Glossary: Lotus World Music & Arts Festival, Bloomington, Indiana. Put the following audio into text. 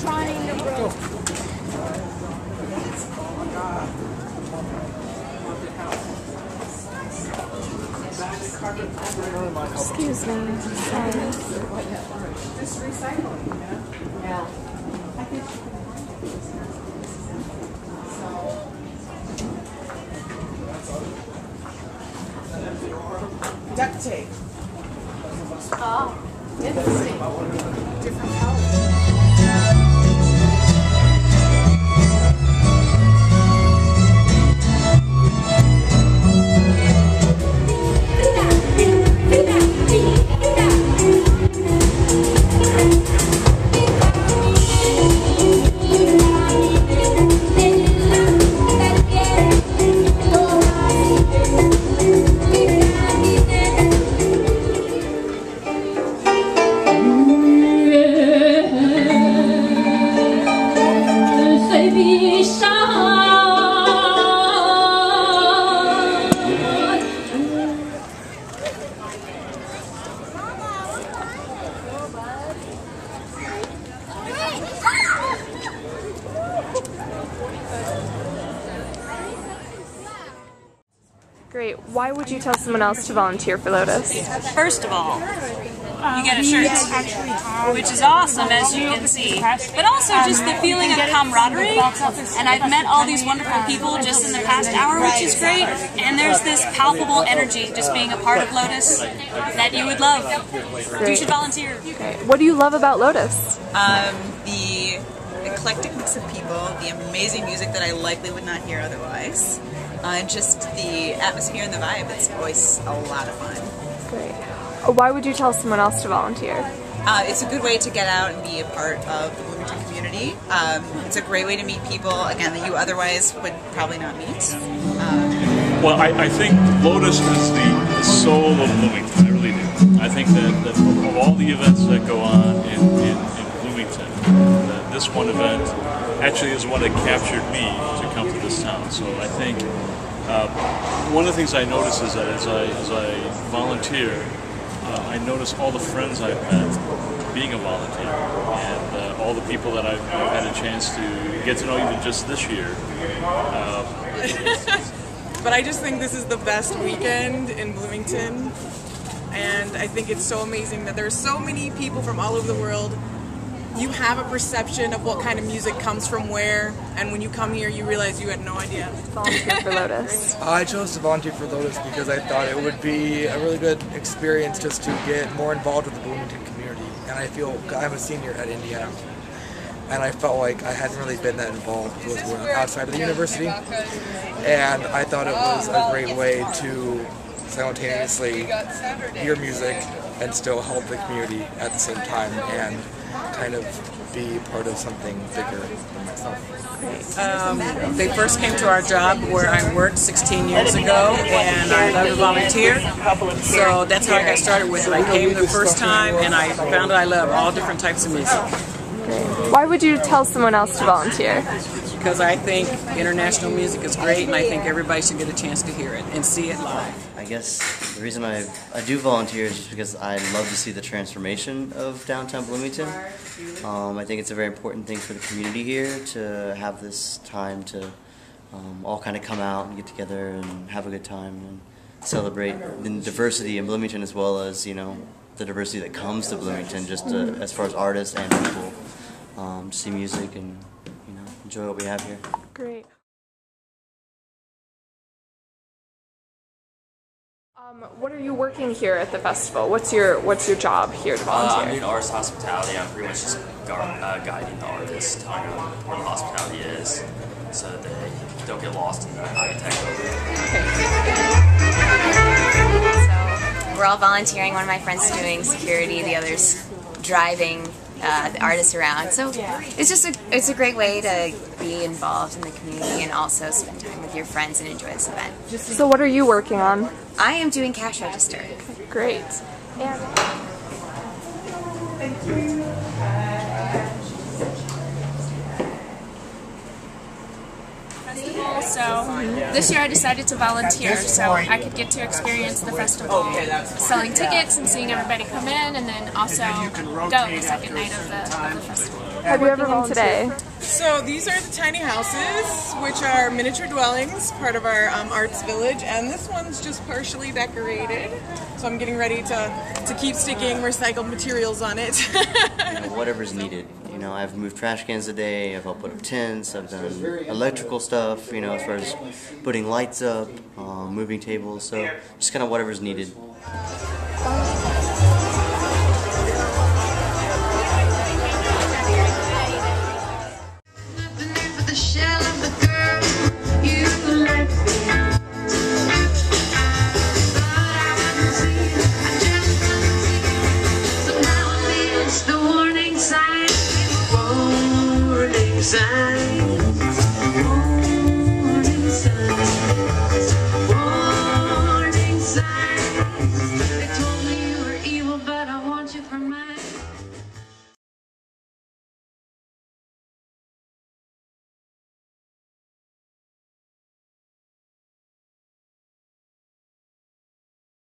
trying to grow. Excuse me. Sorry. Just recycling, you know? Yeah. I think she can find it. So. Duct tape. Oh, interesting. Different colors. Great. Why would you tell someone else to volunteer for Lotus? First of all, you get a shirt, which is awesome, as you can see. But also just the feeling of camaraderie, and I've met all these wonderful people just in the past hour, which is great, and there's this palpable energy just being a part of Lotus that you would love. Great. You should volunteer. Great. What do you love about Lotus? The eclectic mix of people, the amazing music that I likely would not hear otherwise. Just the atmosphere and the vibe, it's always a lot of fun. Great. Why would you tell someone else to volunteer? It's a good way to get out and be a part of the Bloomington community. It's a great way to meet people, again, that you otherwise would probably not meet. Well, I think Lotus is the soul of Bloomington, I really do. I think that of all the events that go on in Bloomington, this one event actually is one that captured me to come to this town. So I think one of the things I notice is that as I volunteer, I notice all the friends I've met being a volunteer, and all the people that I've had a chance to get to know even just this year. But I just think this is the best weekend in Bloomington, and I think it's so amazing that there are so many people from all over the world. You have a perception of what kind of music comes from where, and when you come here, you realize you had no idea. Volunteer for Lotus. I chose to volunteer for Lotus because I thought it would be a really good experience just to get more involved with the Bloomington community. And I feel, I'm a senior at Indiana, and I felt like I hadn't really been that involved with outside of the university. And I thought it was a great way to simultaneously hear music and still help the community at the same time, and kind of be part of something bigger than myself. They first came to our job where I worked 16 years ago, and I love to volunteer. So that's how I got started with it. I came the first time, and I found I love all different types of music. Why would you tell someone else to volunteer? Because I think international music is great, and I think everybody should get a chance to hear it and see it live. I guess the reason I do volunteer is just because I love to see the transformation of downtown Bloomington. I think it's a very important thing for the community here to have this time to all kind of come out and get together and have a good time and celebrate the diversity in Bloomington, as well as, you know, the diversity that comes to Bloomington, just to, as far as artists and people, to see music and, you know, enjoy what we have here. Great. What are you working here at the festival? What's your job here to volunteer? I'm doing arts hospitality. I'm pretty much just guiding the artists, telling them what hospitality is, so that they don't get lost in the high-tech building. So we're all volunteering. One of my friends is doing security, the other's driving the artists around. So it's just it's a great way to be involved in the community and also spend time with your friends and enjoy this event. So what are you working on? I am doing cash register. Great. And thank you. Festivals So this year I decided to volunteer so I could get to experience the festival, selling tickets and seeing everybody come in, and then also go the second night of the festival. Have you ever been today? So these are the tiny houses, which are miniature dwellings, part of our arts village, and this one's just partially decorated. So I'm getting ready to keep sticking recycled materials on it. Whatever's needed. You know, I've moved trash cans today, I've helped put up tents, I've done electrical stuff, you know, as far as putting lights up, moving tables, so just kind of whatever's needed.